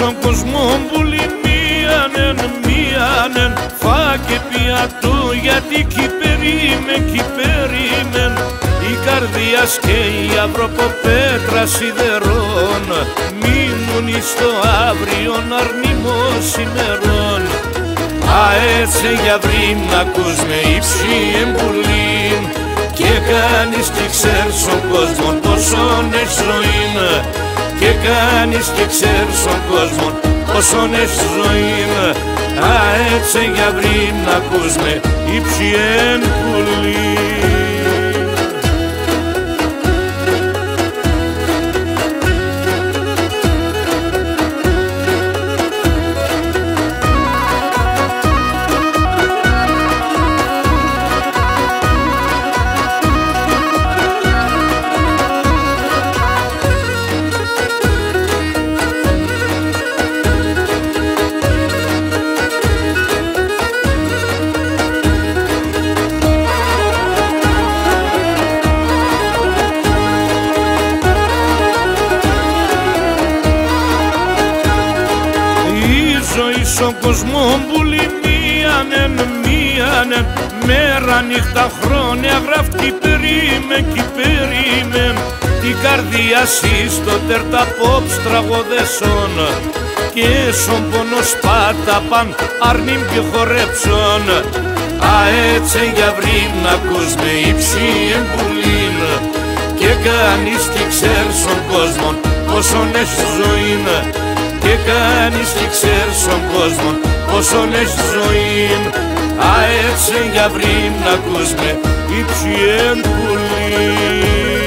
Σαν κόσμο που μίανεν, φά και πιατό γιατί κι περίμεν, κι περίμεν. Η καρδιά σκέει αύριο από πέτρα σιδερών, μείνουν στο αύριο αρνημό ημερών. Αετς εν Γιαβρίμ, ακούς με ύψη εμπουλή και κάνεις και ξέρεις ο κόσμο πόσον έχεις ζωή. Και κάνεις και ξέρεις ο κόσμο πόσον έχεις ζωή. Αετς εν Γιαβρίμ, ακούς με ύψη εμπουλή. Στον κόσμο που μίανεν, μέρα νύχτα χρόνια γράφτη περίμεν κι περίμεν. Την καρδιά σύστοτερ τ' απόψ' τραγωδέσον και σον πόνος πάτα παν αρνήν και χορέψον. Αετς εν Γιαβρίμ, ακούς με ύψη εμπουλήν και κάνεις και ξέρεις τον κόσμο όσον έχεις ζωή. Και κάνεις και ξέρεις τον κόσμο όσον έχεις ζωή. Αετς εν Γιαβρίμ, ακούς με ύψη εμπουλή.